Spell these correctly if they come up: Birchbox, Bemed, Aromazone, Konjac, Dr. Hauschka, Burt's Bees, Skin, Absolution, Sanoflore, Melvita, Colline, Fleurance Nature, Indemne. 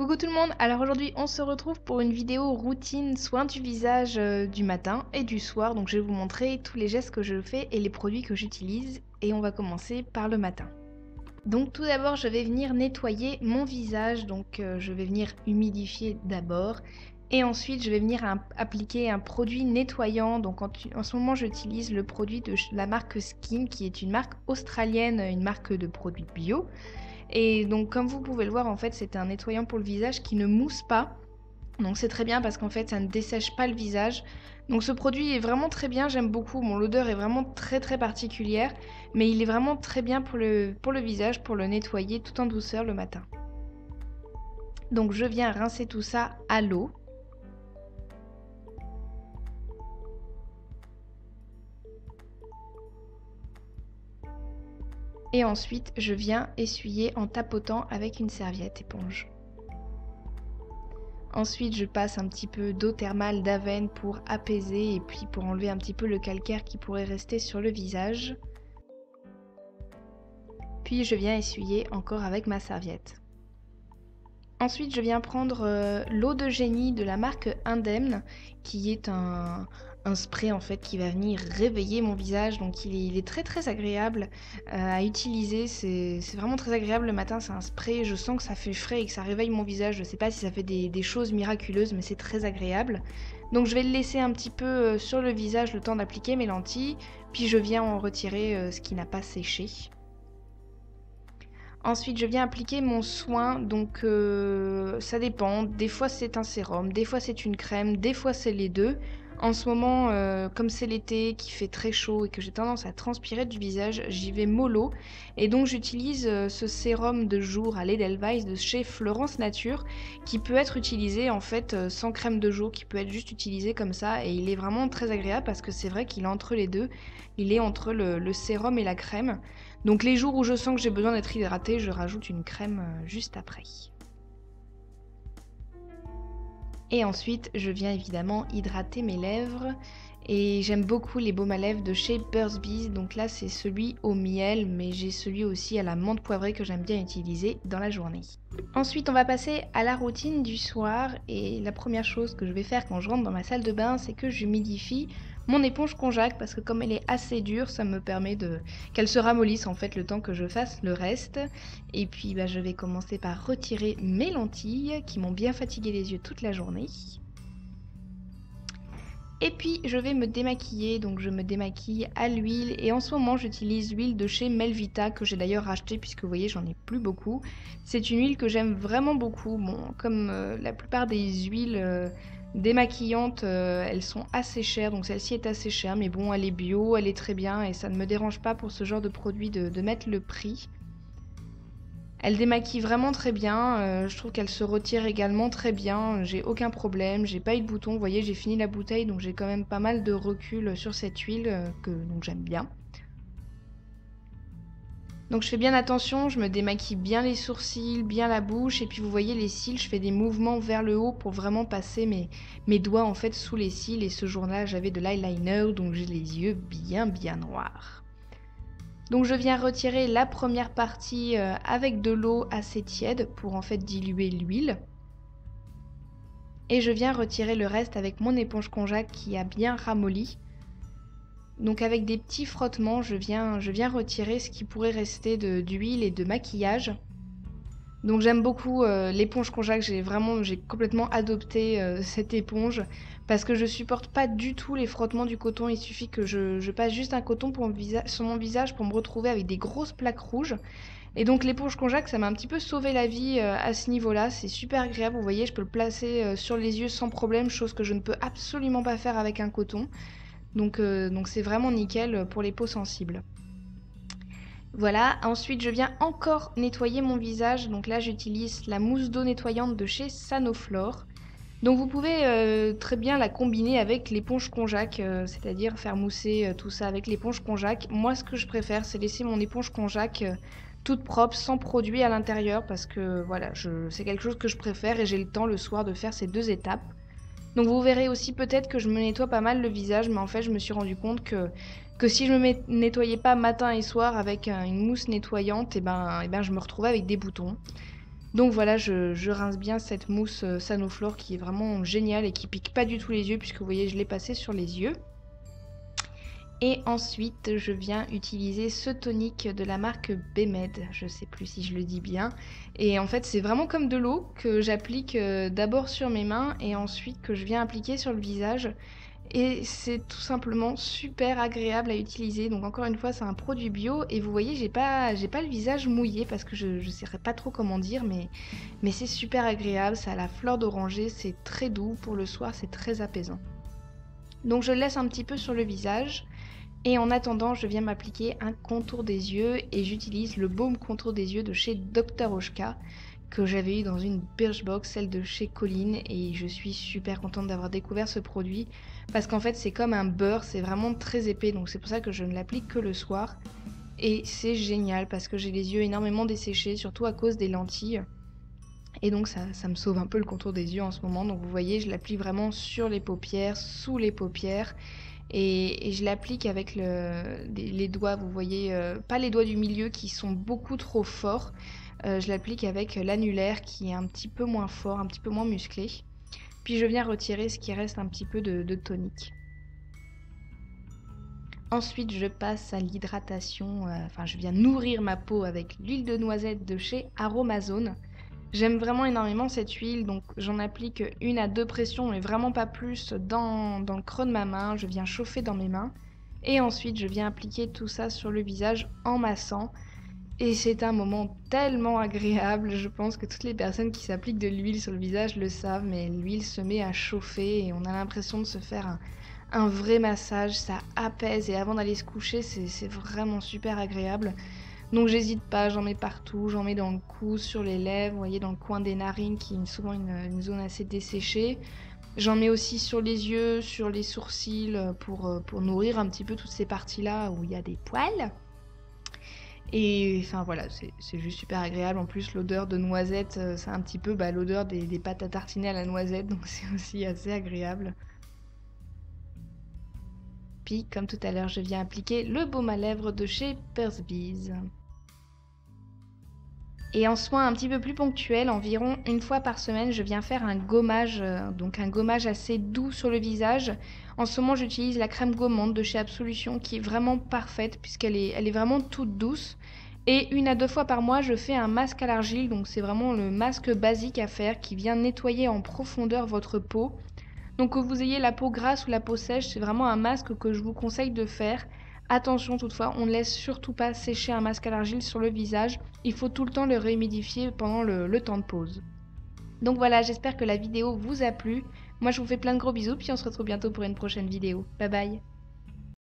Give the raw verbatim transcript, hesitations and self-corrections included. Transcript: Coucou tout le monde, alors aujourd'hui on se retrouve pour une vidéo routine soin du visage euh, du matin et du soir. Donc je vais vous montrer tous les gestes que je fais et les produits que j'utilise et on va commencer par le matin. Donc tout d'abord je vais venir nettoyer mon visage, donc euh, je vais venir humidifier d'abord et ensuite je vais venir un, appliquer un produit nettoyant. Donc en, en ce moment j'utilise le produit de la marque Skin qui est une marque australienne, une marque de produits bio. Et donc comme vous pouvez le voir en fait c'est un nettoyant pour le visage qui ne mousse pas. Donc c'est très bien parce qu'en fait ça ne dessèche pas le visage. Donc ce produit est vraiment très bien, j'aime beaucoup. Bon, l'odeur est vraiment très très particulière. Mais il est vraiment très bien pour le, pour le visage, pour le nettoyer tout en douceur le matin. Donc je viens rincer tout ça à l'eau. Et ensuite, je viens essuyer en tapotant avec une serviette éponge. Ensuite, je passe un petit peu d'eau thermale d'avenne pour apaiser et puis pour enlever un petit peu le calcaire qui pourrait rester sur le visage. Puis, je viens essuyer encore avec ma serviette. Ensuite, je viens prendre euh, l'eau de génie de la marque Indemne qui est un... un spray en fait qui va venir réveiller mon visage, donc il est, il est très très agréable euh, à utiliser, c'est vraiment très agréable le matin, c'est un spray, je sens que ça fait frais et que ça réveille mon visage, je sais pas si ça fait des, des choses miraculeuses mais c'est très agréable. Donc je vais le laisser un petit peu sur le visage le temps d'appliquer mes lentilles, puis je viens en retirer euh, ce qui n'a pas séché. Ensuite je viens appliquer mon soin, donc euh, ça dépend, des fois c'est un sérum, des fois c'est une crème, des fois c'est les deux. En ce moment, euh, comme c'est l'été, qui fait très chaud et que j'ai tendance à transpirer du visage, j'y vais mollo. Et donc j'utilise euh, ce sérum de jour à lait d'Edelweiss de chez Fleurance Nature, qui peut être utilisé en fait euh, sans crème de jour, qui peut être juste utilisé comme ça. Et il est vraiment très agréable parce que c'est vrai qu'il est entre les deux, il est entre le, le sérum et la crème. Donc les jours où je sens que j'ai besoin d'être hydratée, je rajoute une crème euh, juste après. Et ensuite, je viens évidemment hydrater mes lèvres. Et j'aime beaucoup les baumes à lèvres de chez Burt's Bees. Donc là, c'est celui au miel, mais j'ai celui aussi à la menthe poivrée que j'aime bien utiliser dans la journée. Ensuite, on va passer à la routine du soir. Et la première chose que je vais faire quand je rentre dans ma salle de bain, c'est que j'humidifie mon éponge konjac parce que comme elle est assez dure, ça me permet de qu'elle se ramollisse en fait le temps que je fasse le reste. Et puis bah, je vais commencer par retirer mes lentilles qui m'ont bien fatigué les yeux toute la journée. Et puis je vais me démaquiller, donc je me démaquille à l'huile et en ce moment j'utilise l'huile de chez Melvita que j'ai d'ailleurs rachetée puisque vous voyez j'en ai plus beaucoup. C'est une huile que j'aime vraiment beaucoup, bon comme euh, la plupart des huiles euh, démaquillantes euh, elles sont assez chères, donc celle-ci est assez chère mais bon elle est bio, elle est très bien et ça ne me dérange pas pour ce genre de produit de, de mettre le prix. Elle démaquille vraiment très bien, euh, je trouve qu'elle se retire également très bien, j'ai aucun problème, j'ai pas eu de bouton, vous voyez j'ai fini la bouteille donc j'ai quand même pas mal de recul sur cette huile euh, que j'aime bien. Donc je fais bien attention, je me démaquille bien les sourcils, bien la bouche et puis vous voyez les cils, je fais des mouvements vers le haut pour vraiment passer mes, mes doigts en fait sous les cils et ce jour-là j'avais de l'eyeliner donc j'ai les yeux bien bien noirs. Donc je viens retirer la première partie avec de l'eau assez tiède pour en fait diluer l'huile. Et je viens retirer le reste avec mon éponge konjac qui a bien ramolli. Donc avec des petits frottements, je viens, je viens retirer ce qui pourrait rester d'huile et de maquillage. Donc j'aime beaucoup euh, l'éponge konjac, j'ai vraiment, j'ai complètement adopté euh, cette éponge parce que je supporte pas du tout les frottements du coton, il suffit que je, je passe juste un coton pour mon visage, sur mon visage pour me retrouver avec des grosses plaques rouges. Et donc l'éponge konjac ça m'a un petit peu sauvé la vie euh, à ce niveau-là, c'est super agréable, vous voyez je peux le placer euh, sur les yeux sans problème, chose que je ne peux absolument pas faire avec un coton. Donc euh, donc c'est vraiment nickel pour les peaux sensibles. Voilà, ensuite je viens encore nettoyer mon visage, donc là j'utilise la mousse d'eau nettoyante de chez Sanoflore. Donc vous pouvez euh, très bien la combiner avec l'éponge konjac, euh, c'est-à-dire faire mousser euh, tout ça avec l'éponge konjac. Moi ce que je préfère c'est laisser mon éponge konjac euh, toute propre, sans produit à l'intérieur, parce que voilà, c'est quelque chose que je préfère et j'ai le temps le soir de faire ces deux étapes. Donc vous verrez aussi peut-être que je me nettoie pas mal le visage, mais en fait je me suis rendu compte que, que si je me nettoyais pas matin et soir avec une mousse nettoyante, et ben, et ben je me retrouvais avec des boutons. Donc voilà, je, je rince bien cette mousse Sanoflore qui est vraiment géniale et qui pique pas du tout les yeux, puisque vous voyez je l'ai passée sur les yeux. Et ensuite je viens utiliser ce tonique de la marque Bemed, je sais plus si je le dis bien. Et en fait c'est vraiment comme de l'eau que j'applique d'abord sur mes mains et ensuite que je viens appliquer sur le visage. Et c'est tout simplement super agréable à utiliser. Donc encore une fois, c'est un produit bio. Et vous voyez, j'ai pas, j'ai pas le visage mouillé parce que je ne sais pas trop comment dire. Mais, mais c'est super agréable. Ça a la fleur d'oranger. C'est très doux. Pour le soir, c'est très apaisant. Donc je laisse un petit peu sur le visage. Et en attendant, je viens m'appliquer un contour des yeux. Et j'utilise le baume contour des yeux de chez docteur Hauschka, que j'avais eu dans une Birchbox, celle de chez Colline, et je suis super contente d'avoir découvert ce produit parce qu'en fait c'est comme un beurre, c'est vraiment très épais, donc c'est pour ça que je ne l'applique que le soir et c'est génial parce que j'ai les yeux énormément desséchés, surtout à cause des lentilles, et donc ça, ça me sauve un peu le contour des yeux en ce moment. Donc vous voyez, je l'applique vraiment sur les paupières, sous les paupières. Et, et je l'applique avec le, les doigts, vous voyez, euh, pas les doigts du milieu qui sont beaucoup trop forts. Euh, je l'applique avec l'annulaire qui est un petit peu moins fort, un petit peu moins musclé. Puis je viens retirer ce qui reste un petit peu de, de tonique. Ensuite, je passe à l'hydratation, euh, enfin je viens nourrir ma peau avec l'huile de noisette de chez Aromazone. J'aime vraiment énormément cette huile, donc j'en applique une à deux pressions, mais vraiment pas plus, dans, dans le creux de ma main. Je viens chauffer dans mes mains. Et ensuite, je viens appliquer tout ça sur le visage en massant. Et c'est un moment tellement agréable. Je pense que toutes les personnes qui s'appliquent de l'huile sur le visage le savent, mais l'huile se met à chauffer et on a l'impression de se faire un, un vrai massage. Ça apaise et avant d'aller se coucher, c'est vraiment super agréable. Donc j'hésite pas, j'en mets partout, j'en mets dans le cou, sur les lèvres, vous voyez dans le coin des narines qui est souvent une, une zone assez desséchée. J'en mets aussi sur les yeux, sur les sourcils pour, pour nourrir un petit peu toutes ces parties-là où il y a des poils. Et enfin voilà, c'est juste super agréable. En plus l'odeur de noisette, c'est un petit peu bah, l'odeur des, des pâtes à tartiner à la noisette, donc c'est aussi assez agréable. Puis comme tout à l'heure, je viens appliquer le baume à lèvres de chez Burt's Bees. Et en soin un petit peu plus ponctuel, environ une fois par semaine, je viens faire un gommage, donc un gommage assez doux sur le visage. En ce moment, j'utilise la crème gommante de chez Absolution qui est vraiment parfaite puisqu'elle est, elle est vraiment toute douce. Et une à deux fois par mois, je fais un masque à l'argile, donc c'est vraiment le masque basique à faire qui vient nettoyer en profondeur votre peau. Donc que vous ayez la peau grasse ou la peau sèche, c'est vraiment un masque que je vous conseille de faire. Attention toutefois, on ne laisse surtout pas sécher un masque à l'argile sur le visage. Il faut tout le temps le réhumidifier pendant le, le temps de pause. Donc voilà, j'espère que la vidéo vous a plu. Moi je vous fais plein de gros bisous, puis on se retrouve bientôt pour une prochaine vidéo. Bye bye!